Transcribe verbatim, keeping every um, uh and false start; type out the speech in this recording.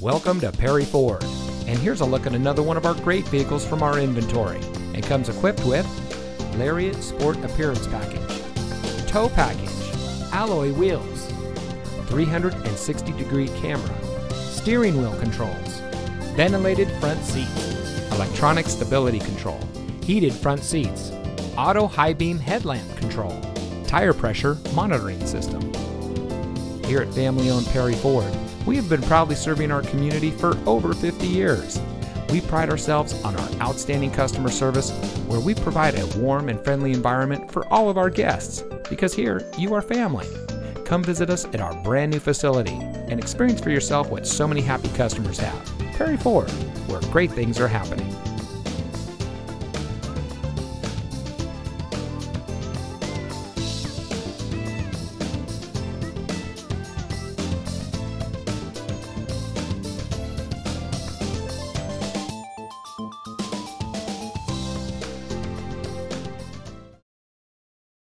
Welcome to Perry Ford, and here's a look at another one of our great vehicles from our inventory, and comes equipped with Lariat Sport Appearance Package, Tow Package, Alloy Wheels, three sixty degree Camera, Steering Wheel Controls, Ventilated Front Seats, Electronic Stability Control, Heated Front Seats, Auto High Beam Headlamp Control, Tire Pressure Monitoring System. Here at family-owned Perry Ford, we have been proudly serving our community for over fifty years. We pride ourselves on our outstanding customer service, where we provide a warm and friendly environment for all of our guests, because here you are family. Come visit us at our brand new facility and experience for yourself what so many happy customers have. Perry Ford, where great things are happening.